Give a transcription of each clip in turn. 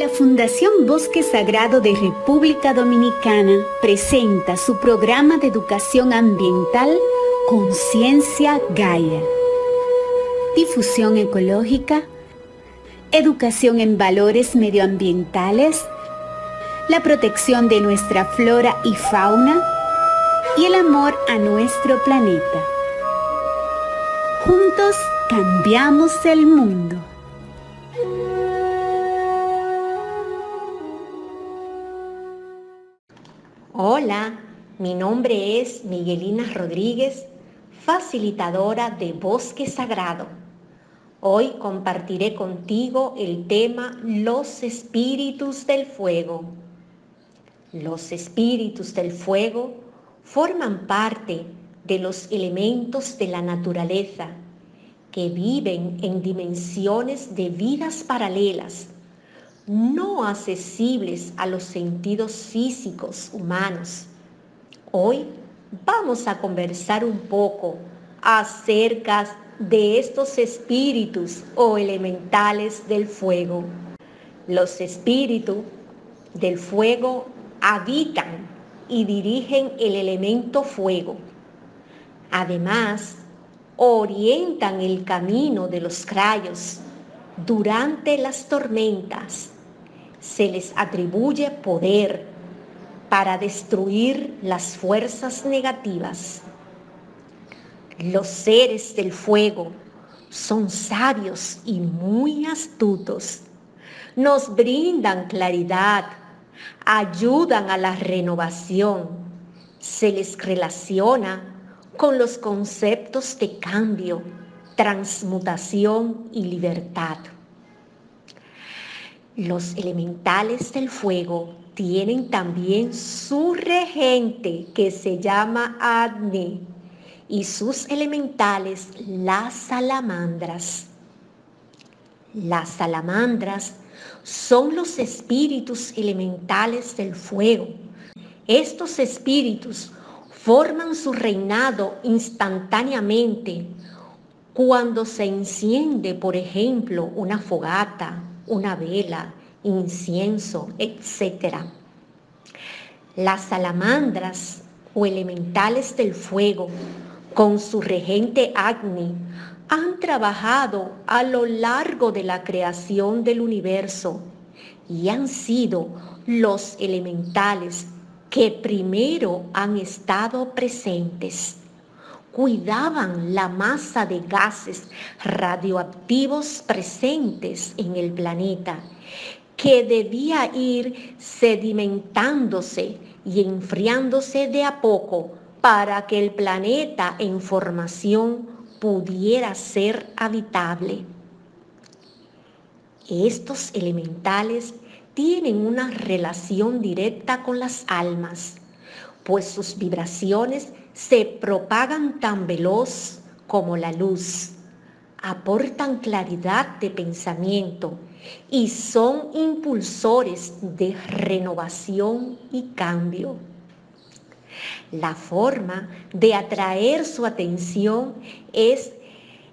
La Fundación Bosque Sagrado de República Dominicana presenta su programa de educación ambiental Conciencia Gaia. Difusión ecológica, educación en valores medioambientales, la protección de nuestra flora y fauna y el amor a nuestro planeta. Juntos cambiamos el mundo. Hola, mi nombre es Miguelina Rodríguez, facilitadora de Bosque Sagrado. Hoy compartiré contigo el tema Los Espíritus del Fuego. Los espíritus del fuego forman parte de los elementos de la naturaleza que viven en dimensiones de vidas paralelas, no accesibles a los sentidos físicos humanos. Hoy vamos a conversar un poco acerca de estos espíritus o elementales del fuego. Los espíritus del fuego habitan y dirigen el elemento fuego. Además, orientan el camino de los rayos durante las tormentas. Se les atribuye poder para destruir las fuerzas negativas. Los seres del fuego son sabios y muy astutos. Nos brindan claridad, ayudan a la renovación. Se les relaciona con los conceptos de cambio, transmutación y libertad. Los elementales del fuego tienen también su regente que se llama Adne y sus elementales las salamandras. Las salamandras son los espíritus elementales del fuego. Estos espíritus forman su reinado instantáneamente cuando se enciende, por ejemplo, una fogata, una vela, incienso, etc. Las salamandras o elementales del fuego, con su regente Agni, han trabajado a lo largo de la creación del universo y han sido los elementales que primero han estado presentes. Cuidaban la masa de gases radioactivos presentes en el planeta, que debía ir sedimentándose y enfriándose de a poco para que el planeta en formación pudiera ser habitable. Estos elementales tienen una relación directa con las almas, pues sus vibraciones se propagan tan veloz como la luz, aportan claridad de pensamiento y son impulsores de renovación y cambio. La forma de atraer su atención es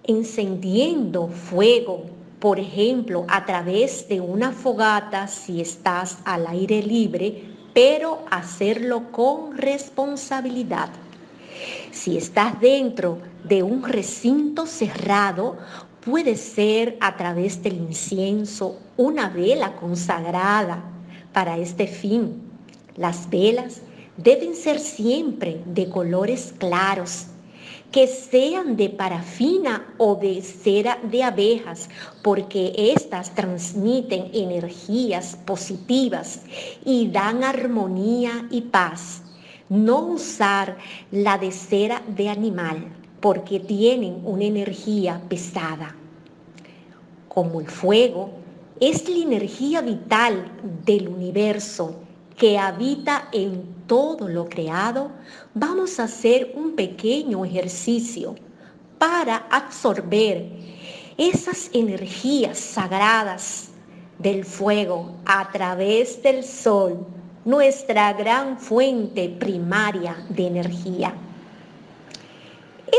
encendiendo fuego, por ejemplo, a través de una fogata si estás al aire libre, pero hacerlo con responsabilidad. Si estás dentro de un recinto cerrado, puede ser a través del incienso, una vela consagrada para este fin. Las velas deben ser siempre de colores claros, que sean de parafina o de cera de abejas, porque éstas transmiten energías positivas y dan armonía y paz. No usar la de cera de animal, porque tienen una energía pesada. Como el fuego es la energía vital del universo, que habita en todo lo creado, vamos a hacer un pequeño ejercicio para absorber esas energías sagradas del fuego a través del sol, nuestra gran fuente primaria de energía.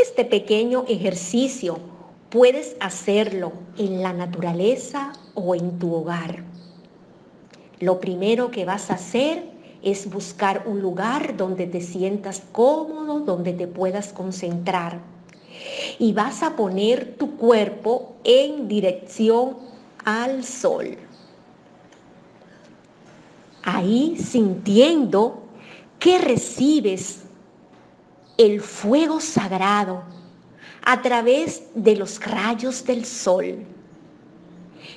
Este pequeño ejercicio puedes hacerlo en la naturaleza o en tu hogar. Lo primero que vas a hacer es buscar un lugar donde te sientas cómodo, donde te puedas concentrar. Y vas a poner tu cuerpo en dirección al sol. Ahí sintiendo que recibes el fuego sagrado a través de los rayos del sol.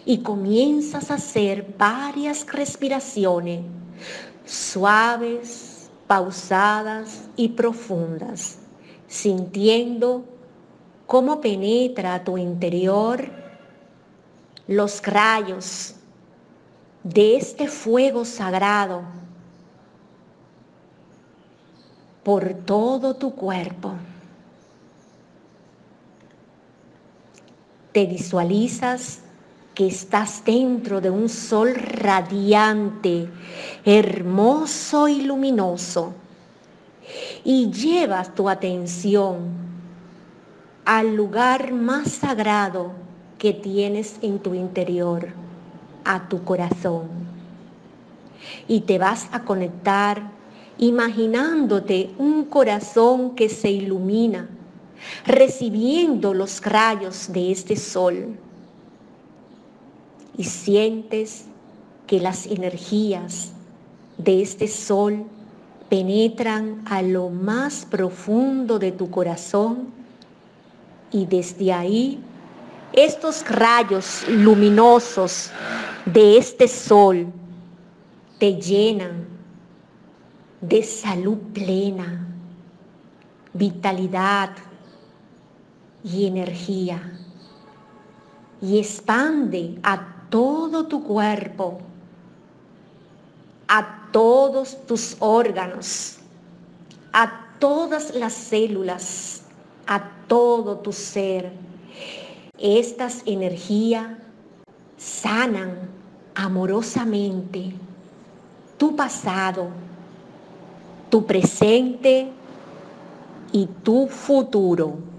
Y comienzas a hacer varias respiraciones suaves, pausadas y profundas, sintiendo cómo penetra a tu interior los rayos de este fuego sagrado por todo tu cuerpo. Te visualizas que estás dentro de un sol radiante, hermoso y luminoso, y llevas tu atención al lugar más sagrado que tienes en tu interior, a tu corazón. Y te vas a conectar imaginándote un corazón que se ilumina, recibiendo los rayos de este sol. Y sientes que las energías de este sol penetran a lo más profundo de tu corazón, y desde ahí estos rayos luminosos de este sol te llenan de salud plena, vitalidad y energía, y expande a todo tu cuerpo, a todos tus órganos, a todas las células, a todo tu ser. Estas energías sanan amorosamente tu pasado, tu presente y tu futuro.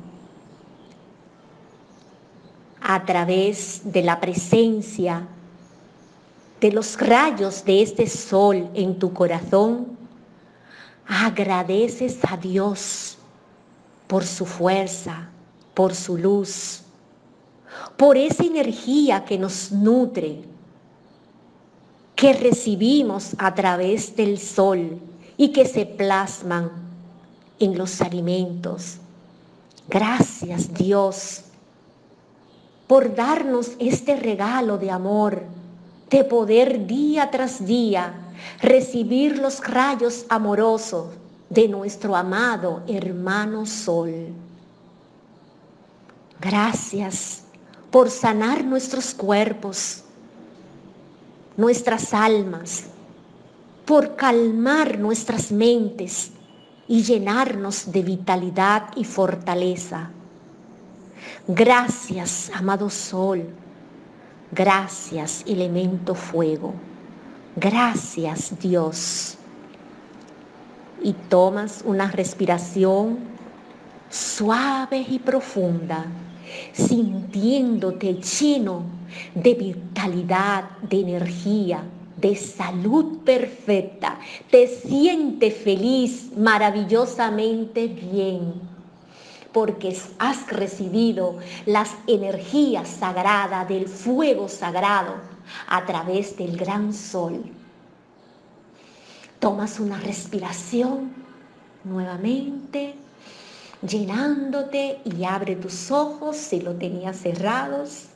A través de la presencia de los rayos de este sol en tu corazón, agradeces a Dios por su fuerza, por su luz, por esa energía que nos nutre, que recibimos a través del sol y que se plasman en los alimentos. Gracias, Dios, por darnos este regalo de amor, de poder día tras día recibir los rayos amorosos de nuestro amado hermano sol. Gracias por sanar nuestros cuerpos, nuestras almas, por calmar nuestras mentes y llenarnos de vitalidad y fortaleza. Gracias, amado sol. Gracias, elemento fuego. Gracias, Dios. Y tomas una respiración suave y profunda, sintiéndote lleno de vitalidad, de energía, de salud perfecta. Te sientes feliz, maravillosamente bien, porque has recibido las energías sagradas del fuego sagrado a través del gran sol. Tomas una respiración nuevamente, llenándote, y abre tus ojos si lo tenías cerrados,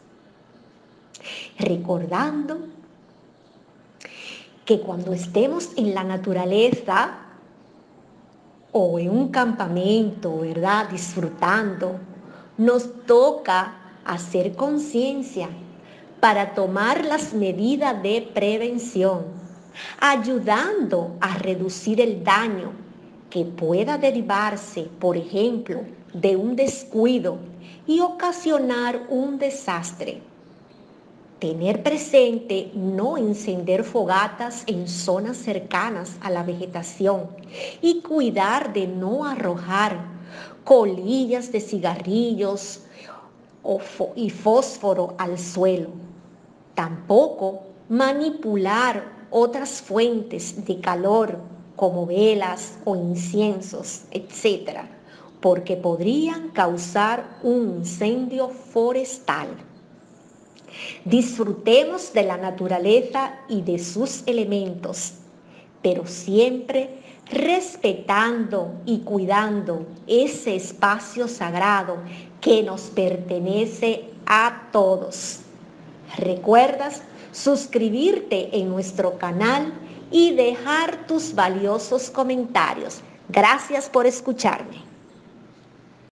recordando que cuando estemos en la naturaleza o en un campamento, ¿verdad?, disfrutando, nos toca hacer conciencia para tomar las medidas de prevención, ayudando a reducir el daño que pueda derivarse, por ejemplo, de un descuido y ocasionar un desastre. Tener presente no encender fogatas en zonas cercanas a la vegetación y cuidar de no arrojar colillas de cigarrillos y fósforo al suelo. Tampoco manipular otras fuentes de calor como velas o inciensos, etc., porque podrían causar un incendio forestal. Disfrutemos de la naturaleza y de sus elementos, pero siempre respetando y cuidando ese espacio sagrado que nos pertenece a todos. ¿Recuerdas suscribirte en nuestro canal y dejar tus valiosos comentarios? Gracias por escucharme.